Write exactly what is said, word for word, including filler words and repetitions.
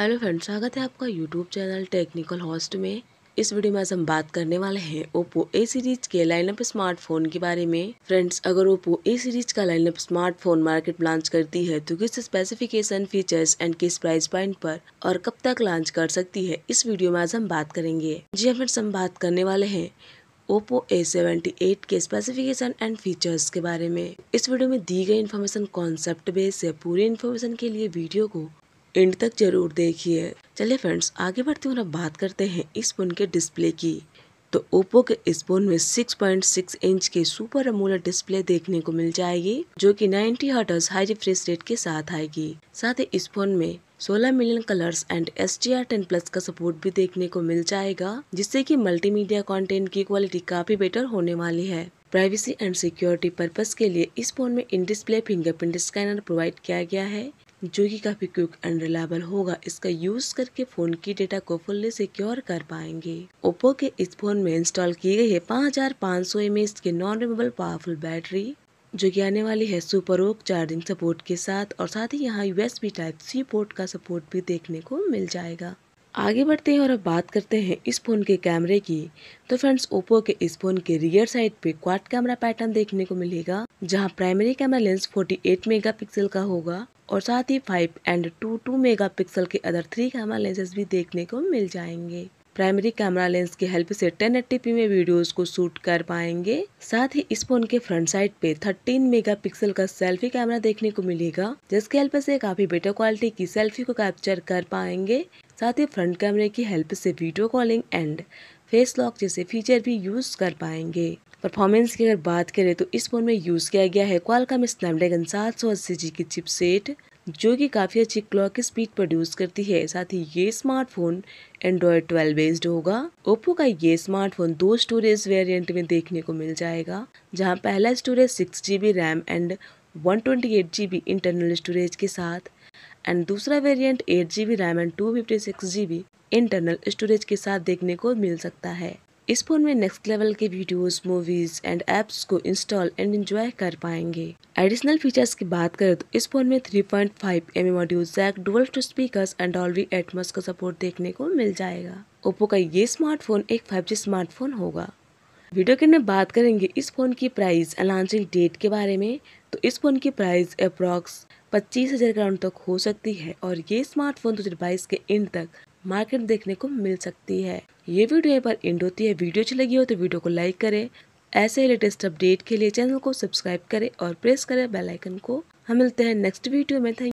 Hello friends, स्वागत है आपका यूट्यूब चैनल टेक्निकल होस्ट में। इस वीडियो में आज हम बात करने वाले हैं ओप्पो ए सीरीज के लाइनअप स्मार्टफोन के बारे में। फ्रेंड्स, अगर ओप्पो ए सीरीज का लाइनअप स्मार्टफोन मार्केट लॉन्च करती है तो किस स्पेसिफिकेशन, फीचर्स एंड किस प्राइस पॉइंट पर और कब तक लॉन्च कर सकती है, इस वीडियो में आज हम बात करेंगे। जी फ्रेंड्स, हम बात करने वाले हैं ओप्पो ए सेवेंटी एट के स्पेसिफिकेशन एंड फीचर्स के बारे में। इस वीडियो में दी गई इन्फॉर्मेशन कॉन्सेप्ट बेस है। पूरी इन्फॉर्मेशन के लिए वीडियो को एंड तक जरूर देखिए। चलिए फ्रेंड्स, आगे बढ़ते हुए बात करते हैं इस फोन के डिस्प्ले की। तो ओप्पो के इस फोन में सिक्स पॉइंट सिक्स इंच के सुपर एमोलेड डिस्प्ले देखने को मिल जाएगी, जो कि नब्बे हर्ट्ज हाई रिफ्रेश रेट के साथ आएगी। साथ ही इस फोन में सोलह million colours and H D R ten plus का सपोर्ट भी देखने को मिल जाएगा, जिससे कि मल्टीमीडिया कंटेंट की क्वालिटी काफी बेटर होने वाली है। प्राइवेसी एंड सिक्योरिटी पर्पस के लिए इस फोन में in display fingerprint scanner provide किया गया है, जो कि काफी क्विक एंड रिलायबल होगा। इसका यूज करके फोन की डेटा को फुल्ली सिक्योर कर पाएंगे। ओप्पो के इस फोन में इंस्टॉल की गई है पाँच हज़ार पाँच सौ एमएएच की नॉन रिमूवेबल पावरफुल बैटरी, जो कि आने वाली है सुपर ओक चार्जिंग सपोर्ट के साथ। और साथ ही यहाँ यूएसबी टाइप सी पोर्ट का सपोर्ट भी देखने को मिल जाएगा। आगे बढ़ते हैं और अब बात करते हैं इस फोन के कैमरे की। तो फ्रेंड्स, ओप्पो के इस फोन के रियर साइड पे क्वाड कैमरा पैटर्न देखने को मिलेगा, जहां प्राइमरी कैमरा लेंस अड़तालीस मेगापिक्सल का होगा और साथ ही five and two two megapixel के अदर थ्री कैमरा लेंसेज भी देखने को मिल जाएंगे। प्राइमरी कैमरा लेंस की हेल्प से टेन एटी पी में वीडियोस को शूट कर पाएंगे। साथ ही इस फोन के फ्रंट साइड पे थर्टीन मेगापिक्सल का सेल्फी कैमरा देखने को मिलेगा, जिसके हेल्प से काफी बेटर क्वालिटी की सेल्फी को कैप्चर कर पाएंगे। साथ ही फ्रंट कैमरे की हेल्प से video calling and face lock जैसे फीचर भी यूज कर पाएंगे। परफॉर्मेंस की अगर बात करें तो इस फोन में यूज किया गया है क्वालकॉम स्नैपड्रैगन सात सौ अस्सी जी की चिपसेट, जो कि काफ़ी अच्छी क्लॉक स्पीड प्रोड्यूस करती है। साथ ही ये स्मार्टफोन एंड्रॉयड ट्वेल्व बेस्ड होगा। ओप्पो का ये स्मार्टफोन दो स्टोरेज वेरिएंट में देखने को मिल जाएगा, जहां पहला storage six GB RAM and one twenty eight GB internal storage के साथ एंड दूसरा variant eight GB RAM and two fifty six GB internal storage के साथ देखने को मिल सकता है। इस फोन में नेक्स्ट लेवल के वीडियोस, मूवीज एंड एप्स को इंस्टॉल एंड एंजॉय कर पाएंगे। एडिशनल फीचर्स की बात करें तो इस फोन में three point five MM audio jack, dual two speakers and Dolby Atmos का सपोर्ट देखने को मिल जाएगा। ओप्पो का ये स्मार्टफोन एक फाइव जी स्मार्टफोन होगा। वीडियो के अंदर बात करेंगे इस फोन की प्राइस एंड लॉन्चिंग डेट के बारे में। तो इस फोन की प्राइस अप्रॉक्स पच्चीस हजार के राउंड तक हो सकती है और ये स्मार्टफोन दो हजार बाईस के एंड तक मार्केट देखने को मिल सकती है। ये वीडियो यहाँ पर एंड होती है। वीडियो अच्छी लगी हो तो वीडियो को लाइक करें। ऐसे ही लेटेस्ट अपडेट के लिए चैनल को सब्सक्राइब करें और प्रेस करें बेल आइकन को। हम मिलते हैं नेक्स्ट वीडियो में। थैंक